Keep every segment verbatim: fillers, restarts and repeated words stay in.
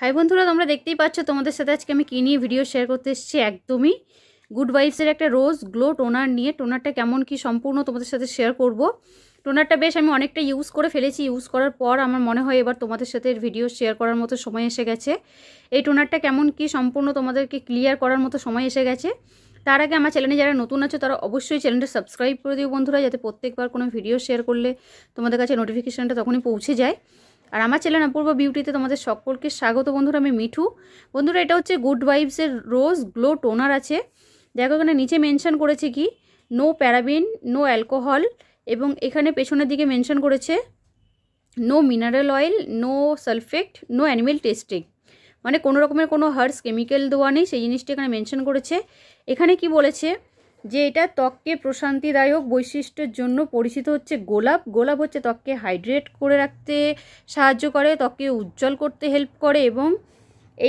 हाय बंधुरा तोमरा देखते ही पाच्छ तोमादेर साथे आजके आमि कि निये भिडियो शेयर करते एसेछि एकदम ही गुड वाइब्सের एक रोज ग्लो टोनार निये टोनारटा केमन कि सम्पूर्ण तोमादेर साथे शेयर करब। टोनारटा बेश आमि अनेकटा यूज करे फेलेछि। यूज करार पर आमार मने हय एबार तोमादेर साथे भिडियो शेयर करार मतो समय एसे गेछे। एइ टोनारटा केमन कि सम्पूर्ण तोमादेरके क्लियर करार मतो समय एसे गेछे। तार आगे आमार चैनेले जारा नतुन आछो तारा अवश्यई चैनेलटा सबस्क्राइब करे दिओ बंधुरा, जाते प्रत्येकबार कोनो भिडियो शेयर करले तोमादेर काछे नोटिफिकेशनटा तखोनई पौঁছে যায়। और आमार चैनल अपूर्वा बिউটিতে तोमादेर सकलके स्वागत बंधुरा। आमि मिठू बंधुरा, एटा होच्छे गुड वाइब्सের रोज ग्लो टोनार आछे। देखो एखाने नीचे मेनशन करेछे कि नो पैराबेन नो अल्कोहल एबं एखाने पेछोनेर दिके मेनशन करेछे no mineral oil no sulphate no animal testing, माने कोनो रकमेर कोनो हार्श केमिकल देवा नेই। सेই जिनिसटा एखाने मेनशन करेछे। एखाने कि बोलेछे जे एटा त्वकके प्रशांतिदायक वैशिष्ट्यের জন্য পরিচিত হচ্ছে গোলাপ। গোলাপ হচ্ছে ত্বককে হাইড্রেট করে রাখতে সাহায্য করে, ত্বককে উজ্জ্বল করতে হেল্প করে। এবং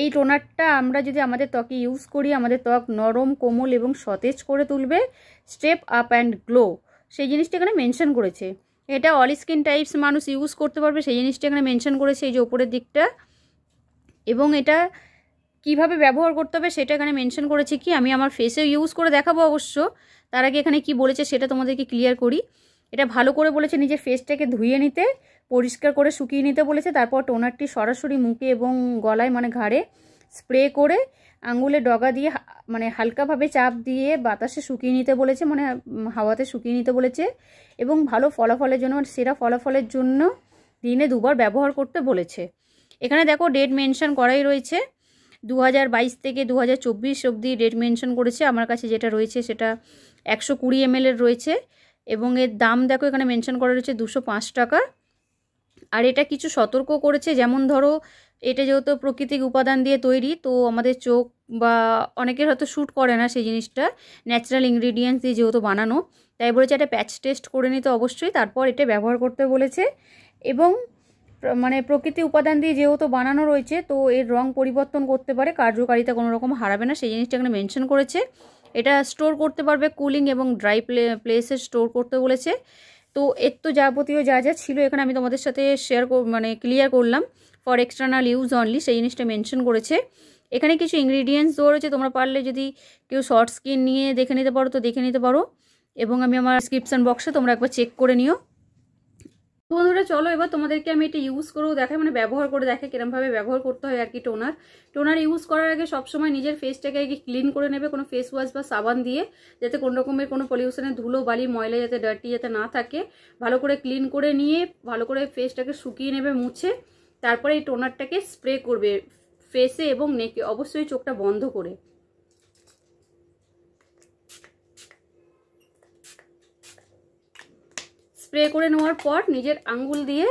এই টোনারটা আমরা যদি আমাদের ত্বকে ইউজ করি আমাদের ত্বক নরম কোমল এবং সতেজ করে তুলবে। স্টেপ আপ অ্যান্ড গ্লো সেই জিনিসটা এখানে মেনশন করেছে। এটা অল স্কিন টাইপস মানুষ ইউজ করতে পারবে সেই জিনিসটা এখানে মেনশন করেছে, এই যে উপরের দিকটা। এবং এটা কিভাবে ব্যবহার করতে হবে সেটা এখানে মেনশন করেছি কি আমি আমার ফেসে ইউজ করে দেখাবো অবশ্য। তার আগে এখানে কি বলেছে সেটা তোমাদেরকে ক্লিয়ার করি। এটা ভালো করে বলেছে নিজের ফেসটাকে ধুয়ে নিতে, পরিষ্কার করে শুকিয়ে নিতে বলেছে। তারপর টোনারটি সরাসরি মুখে এবং গলায় মানে ঘাড়ে স্প্রে করে আঙ্গুলে ডগা দিয়ে মানে হালকাভাবে চাপ দিয়ে বাতাসে শুকিয়ে নিতে বলেছে, মানে হাওয়াতে শুকিয়ে নিতে বলেছে। এবং ভালো ফলাফলের জন্য সেরা ফলাফলের জন্য দিনে দুবার ব্যবহার করতে বলেছে। এখানে দেখো ডেট মেনশন করাই রয়েছে दो हज़ार बाईस থেকে दो हज़ार चौबीस অবধি ডেট মেনশন করেছে। আমার কাছে যেটা রয়েছে সেটা एक सौ बीस এমএল এর রয়েছে এবং এর দাম দেখো এখানে মেনশন করা রয়েছে दो सौ पाँच টাকা। আর এটা কিছু সতর্ক করেছে, যেমন ধরো এটা যেহেতু প্রাকৃতিক উপাদান দিয়ে তৈরি তো আমাদের চোখ বা অনেকের হয়তো শুট করে না সেই জিনিসটা, ন্যাচারাল ইনগ্রেডিয়েন্টস দিয়ে যেহেতু বানানো। তাই বলেছে এটা প্যাচ টেস্ট করে নিতে অবশ্যই, তারপর এটা ব্যবহার করতে বলেছে। এবং মানে প্রকৃতি উপাদান দিয়ে যেহেতু বানানো রয়েছে তো এর রং পরিবর্তন করতে পারে, কার্যকারিতা কোনো রকম হারাবে না সেই জিনিসটা এখানে মেনশন করেছে। এটা স্টোর করতে পারবে কুলিং এবং ড্রাই প্লেসে স্টোর করতে বলেছে। তো এর তো যাবতীয় যা যা ছিল এখানে আমি তোমাদের সাথে শেয়ার মানে ক্লিয়ার করলাম ফর এক্সটার্নাল ইউজ অনলি সেই জিনিসটা মেনশন করেছে। এখানে কিছু ইনগ্রিডিয়েন্টস দেওয়া রয়েছে, তোমরা পারলে যদি কেউ শর্ট স্কিন নিয়ে দেখে নিতে পারো তো দেখে নিতে পারো। এবং আমি আমার ডেসক্রিপশন বক্সে তোমরা একবার চেক করে নিও বন্ধুরা। চলো এবার তোমাদেরকে আমি এটা ইউজ করেও দেখাই, মানে ব্যবহার করে দেখে কিরমভাবে ব্যবহার করতে হয় আর কি। টোনার টোনার ইউজ করার আগে সবসময় নিজের ফেসটাকে আগে ক্লিন করে নেবে কোনো ফেস ওয়াশ বা সাবান দিয়ে, যাতে কোনো রকমের কোনো পলিউশনের ধুলো বালি ময়লা যাতে ডার্টি যাতে না থাকে। ভালো করে ক্লিন করে নিয়ে ভালো করে ফেসটাকে শুকিয়ে নেবে মুছে, তারপরে এই টোনারটাকে স্প্রে করবে ফেসে এবং নেকে, অবশ্যই চোখটা বন্ধ করে। স্প্রে করে নেওয়ার পর নিজের আঙ্গুল দিয়ে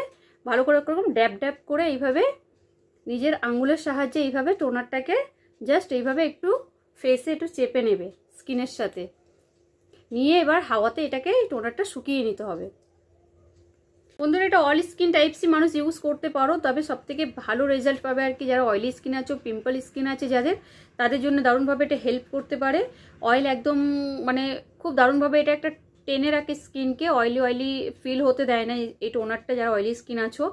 ভালো করে এরকম ড্যাব ড্যাব করে এইভাবে নিজের আঙ্গুলের সাহায্যে এইভাবে টোনারটাকে জাস্ট এইভাবে একটু ফেসে একটু চেপে নেবে স্কিনের সাথে নিয়ে, এবার হাওয়াতে এটাকে টোনারটা শুকিয়ে নিতে হবে বন্ধুরা। এটা অল স্কিন টাইপসই মানুষ ইউজ করতে পারো, তবে সবথেকে ভালো রেজাল্ট পাবে আর কি যারা অয়েলি স্কিন আছে, পিম্পল স্কিন আছে যাদের, তাদের জন্য দারুণভাবে এটা হেল্প করতে পারে। অয়েল একদম মানে খুব দারুণভাবে এটা একটা টেনে রাখে স্কিনকে, অয়েলি অয়েলি ফিল হতে দেয় না এই টোনারটা। যারা অয়েলি স্কিন আছো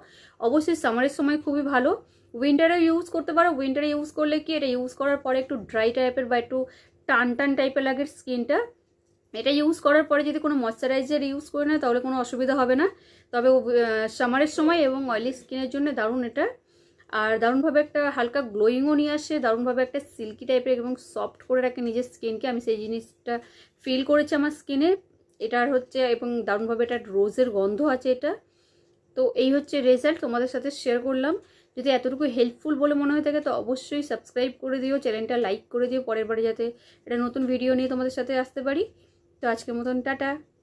অবশ্যই সামারের সময় খুবই ভালো, উইন্টারে ইউজ করতে পারো। উইন্টারে ইউজ করলে কি এটা ইউজ করার পরে একটু ড্রাই টাইপের বা একটু টান টান টাইপের লাগে স্কিনটা। এটা ইউজ করার পরে যদি কোনো ময়শ্চারাইজার ইউজ করে না তাহলে কোনো অসুবিধা হবে না। তবে সামারের সময় এবং অয়েলি স্কিনের জন্য দারুণ এটা, আর দারুণভাবে একটা হালকা গ্লোয়িংও নিয়ে আসে, দারুণভাবে একটা সিল্কি টাইপের এবং সফট করে রাখে নিজের স্কিনকে। আমি সেই জিনিসটা ফিল করেছি আমার স্কিনে এটার হচ্ছে, এবং দারুণভাবে এটা রোজের গন্ধ আছে এটা। তো এই হচ্ছে রেজাল্ট তোমাদের সাথে শেয়ার করলাম। যদি এতটুকু হেল্পফুল বলে মনে হয়ে থাকে তো অবশ্যই সাবস্ক্রাইব করে দিও, চ্যানেলটা লাইক করে দিও, পরের বারে যাতে এটা নতুন ভিডিও নিয়ে তোমাদের সাথে আসতে পারি। তো আজকের মতন টাটা।